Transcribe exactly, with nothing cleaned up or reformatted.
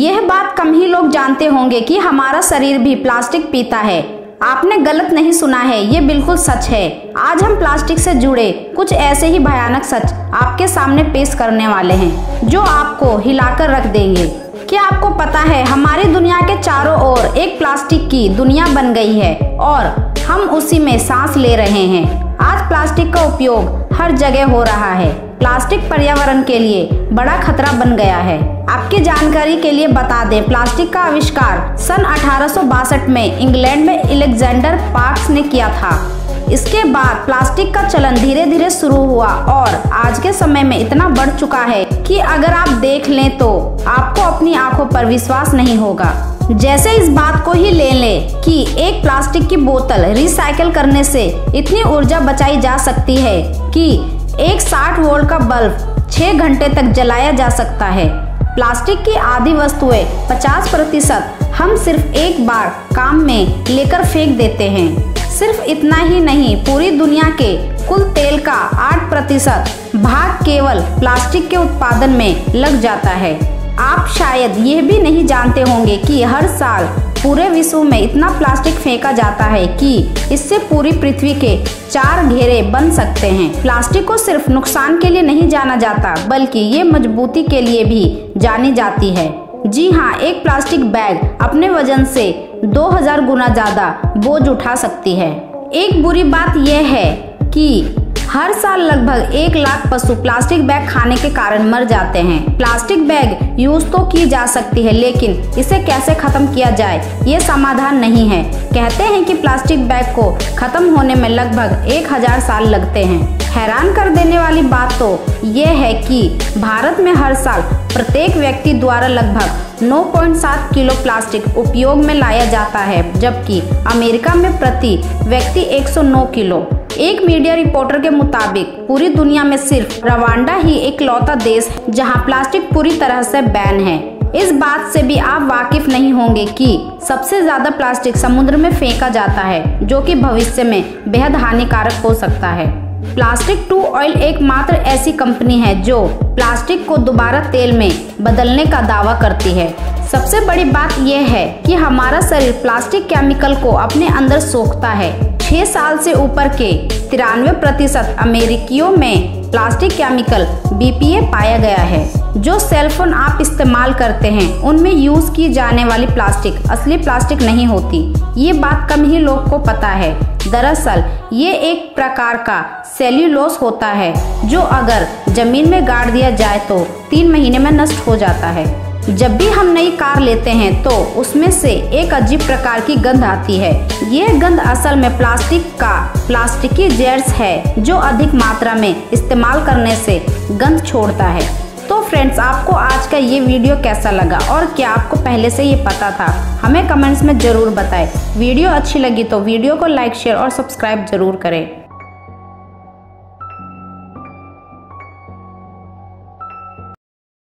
यह बात कम ही लोग जानते होंगे कि हमारा शरीर भी प्लास्टिक पीता है। आपने गलत नहीं सुना है, ये बिल्कुल सच है। आज हम प्लास्टिक से जुड़े कुछ ऐसे ही भयानक सच आपके सामने पेश करने वाले हैं जो आपको हिलाकर रख देंगे। क्या आपको पता है हमारी दुनिया के चारों ओर एक प्लास्टिक की दुनिया बन गई है और हम उसी में सांस ले रहे हैं। आज प्लास्टिक का उपयोग हर जगह हो रहा है। प्लास्टिक पर्यावरण के लिए बड़ा खतरा बन गया है। आपकी जानकारी के लिए बता दें, प्लास्टिक का आविष्कार सन अठारह सौ बासठ में इंग्लैंड में एलेक्जेंडर पार्क्स ने किया था। इसके बाद प्लास्टिक का चलन धीरे धीरे शुरू हुआ और आज के समय में इतना बढ़ चुका है कि अगर आप देख लें तो आपको अपनी आंखों पर विश्वास नहीं होगा। जैसे इस बात को ही ले लें कि एक प्लास्टिक की बोतल रिसाइकिल करने से इतनी ऊर्जा बचाई जा सकती है कि एक साठ वोल्ट का बल्ब छह घंटे तक जलाया जा सकता है। प्लास्टिक की आधी वस्तुएं पचास प्रतिशत हम सिर्फ एक बार काम में लेकर फेंक देते हैं। सिर्फ इतना ही नहीं, पूरी दुनिया के कुल तेल का आठ प्रतिशत भाग केवल प्लास्टिक के उत्पादन में लग जाता है। आप शायद यह भी नहीं जानते होंगे कि हर साल पूरे विश्व में इतना प्लास्टिक फेंका जाता है कि इससे पूरी पृथ्वी के चार घेरे बन सकते हैं। प्लास्टिक को सिर्फ नुकसान के लिए नहीं जाना जाता, बल्कि ये मजबूती के लिए भी जानी जाती है। जी हाँ, एक प्लास्टिक बैग अपने वजन से दो हजार गुना ज्यादा बोझ उठा सकती है। एक बुरी बात यह है कि हर साल लगभग एक लाख पशु प्लास्टिक बैग खाने के कारण मर जाते हैं। प्लास्टिक बैग यूज तो की जा सकती है, लेकिन इसे कैसे खत्म किया जाए ये समाधान नहीं है। कहते हैं कि प्लास्टिक बैग को खत्म होने में लगभग एक हजार साल लगते हैं। हैरान कर देने वाली बात तो ये है कि भारत में हर साल प्रत्येक व्यक्ति द्वारा लगभग नौ पॉइंट सात किलो प्लास्टिक उपयोग में लाया जाता है, जबकि अमेरिका में प्रति व्यक्ति एक सौ नौ किलो। एक मीडिया रिपोर्टर के मुताबिक पूरी दुनिया में सिर्फ रवांडा ही इकलौता देश है जहां प्लास्टिक पूरी तरह से बैन है। इस बात से भी आप वाकिफ नहीं होंगे कि सबसे ज्यादा प्लास्टिक समुद्र में फेंका जाता है, जो कि भविष्य में बेहद हानिकारक हो सकता है। प्लास्टिक टू ऑयल एकमात्र ऐसी कंपनी है जो प्लास्टिक को दोबारा तेल में बदलने का दावा करती है। सबसे बड़ी बात यह है कि हमारा शरीर प्लास्टिक केमिकल को अपने अंदर सोखता है। छह साल से ऊपर के तिरानवे प्रतिशत अमेरिकियों में plastic chemical B P A पाया गया है। जो सेलफोन आप इस्तेमाल करते हैं उनमें यूज की जाने वाली प्लास्टिक असली प्लास्टिक नहीं होती। ये बात कम ही लोग को पता है। दरअसल ये एक प्रकार का सेल्यूलोस होता है जो अगर जमीन में गाड़ दिया जाए तो तीन महीने में नष्ट हो जाता है। जब भी हम नई कार लेते हैं तो उसमें से एक अजीब प्रकार की गंध आती है। यह गंध असल में प्लास्टिक का प्लास्टिकी जेयर्स है जो अधिक मात्रा में इस्तेमाल करने से गंध छोड़ता है। तो फ्रेंड्स, आपको आज का ये वीडियो कैसा लगा और क्या आपको पहले से ये पता था, हमें कमेंट्स में ज़रूर बताएं। वीडियो अच्छी लगी तो वीडियो को लाइक शेयर और सब्सक्राइब जरूर करें।